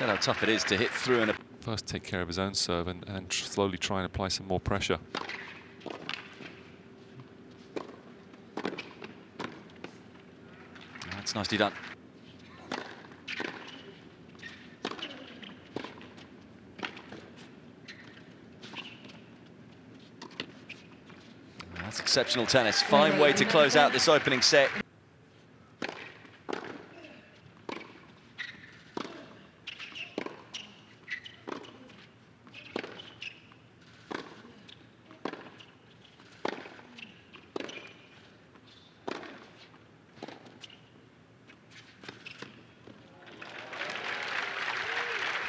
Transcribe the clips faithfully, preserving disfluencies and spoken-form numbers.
Said how tough it is to hit through. And first take care of his own serve and, and slowly try and apply some more pressure. That's nicely done. That's exceptional tennis. Fine way to close out this opening set.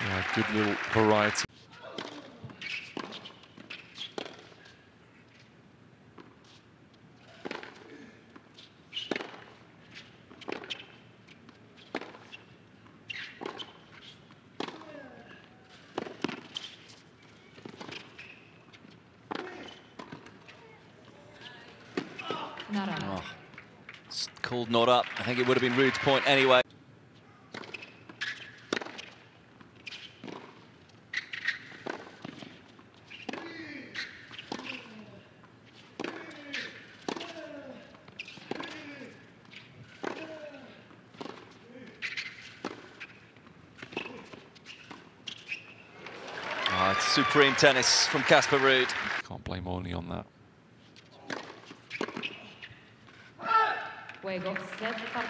Yeah, good little variety. Not up. Oh, it's called not up. I think it would have been Ruud's point anyway. Oh, it's supreme tennis from Casper Ruud. Can't blame Orly on that.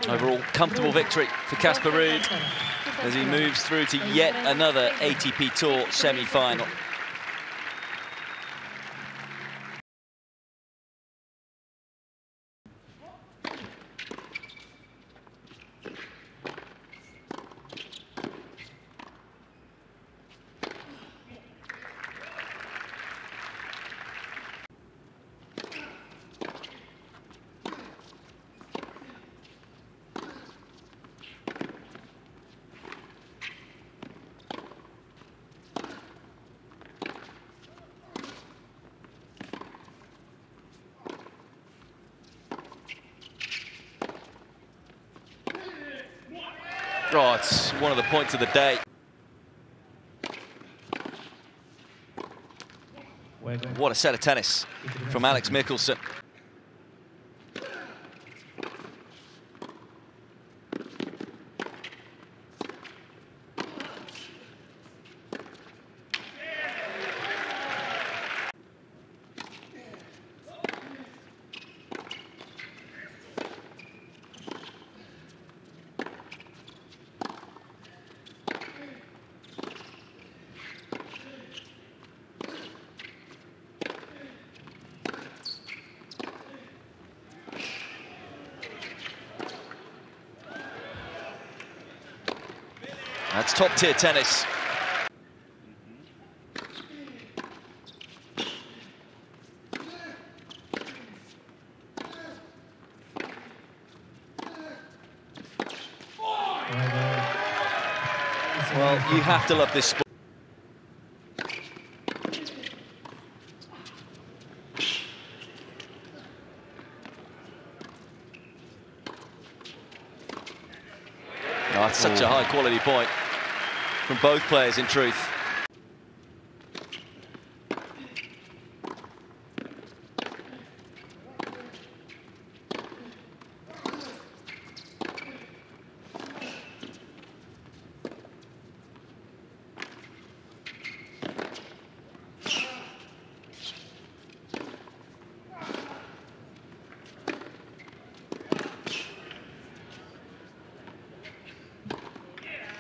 Overall, comfortable victory for Casper Ruud as he moves through to yet another A T P Tour semi-final. Oh, it's one of the points of the day. What a set of tennis from Alex Michelsen. That's top-tier tennis. Well, you have to love this sport. Oh, that's such a high-quality point from both players, in truth.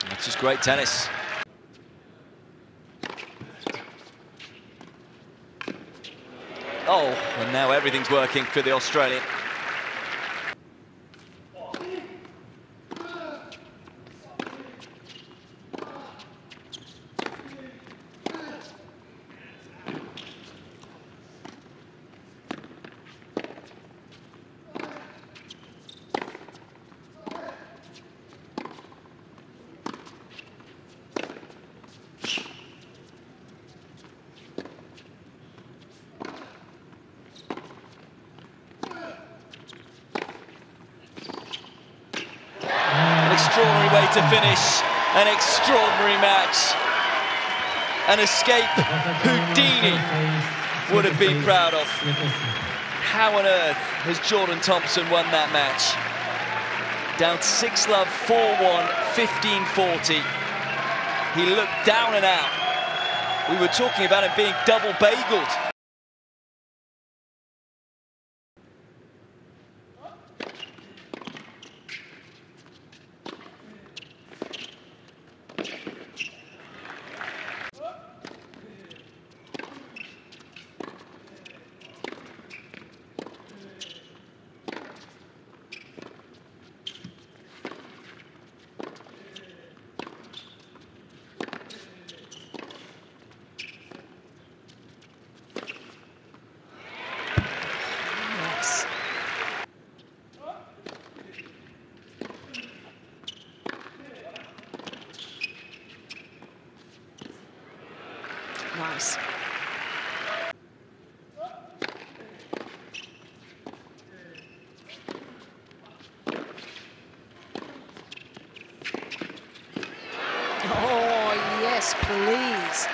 That's just great tennis. Oh, and now everything's working for the Australian. Extraordinary way to finish. An extraordinary match. An escape Houdini would have been proud of. How on earth has Jordan Thompson won that match? Down six love, four one, fifteen forty. He looked down and out. We were talking about him being double bageled. Nice. Oh, yes, please.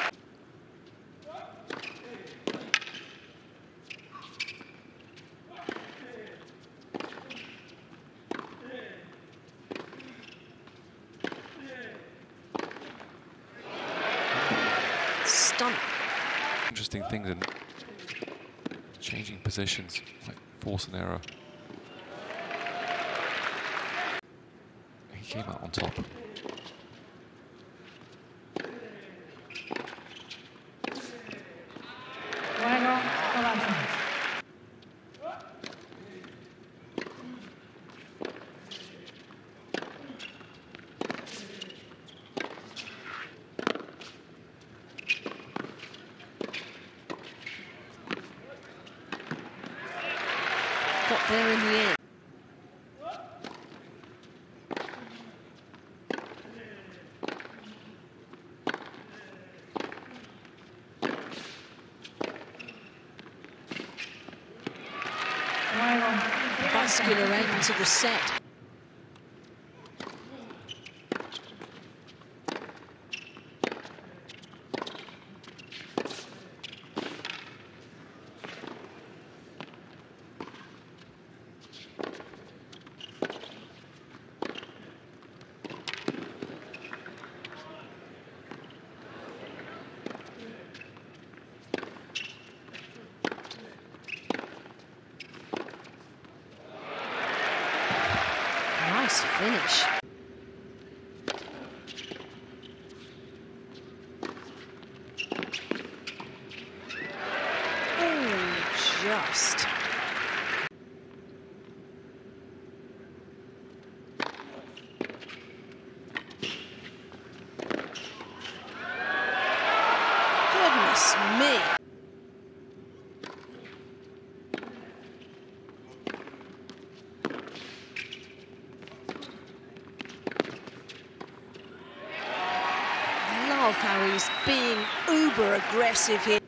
Interesting things in changing positions, like force and error. He came out on top. Got there in the end. Vascular aim to the set. Nice finish. Oh, just. Goodness me. How he's being uber aggressive here.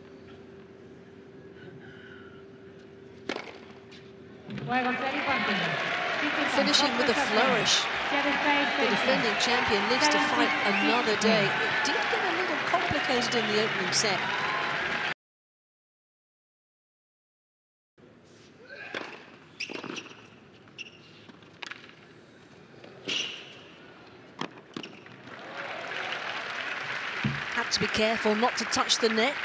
Finishing with a flourish. The defending champion lives to fight another day. It did get a little complicated in the opening set. Had to be careful not to touch the net.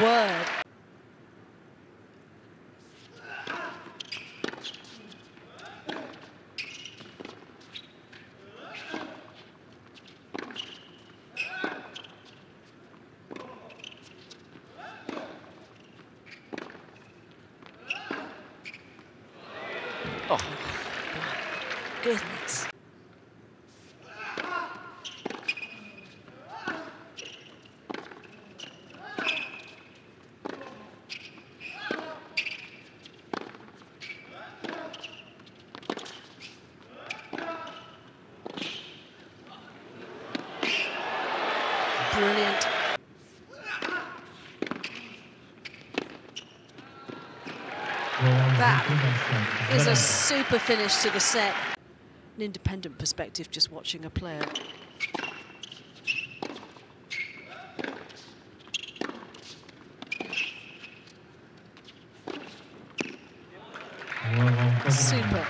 Word. Oh, goodness. Brilliant. That is a super finish to the set. An independent perspective just watching a player. Super.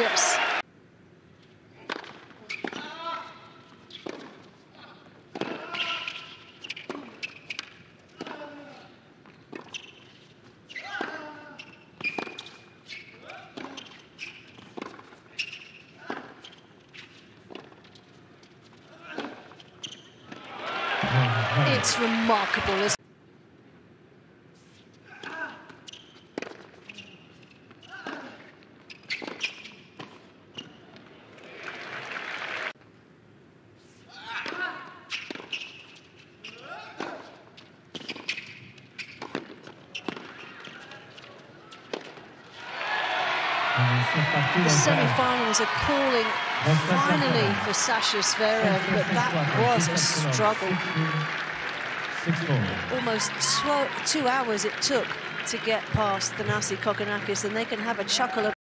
Yes. It's remarkable, isn't it? The semi-finals are calling finally for Sasha Zverev, but that was a struggle. Almost two hours it took to get past Thanasi Kokkinakis, and they can have a chuckle about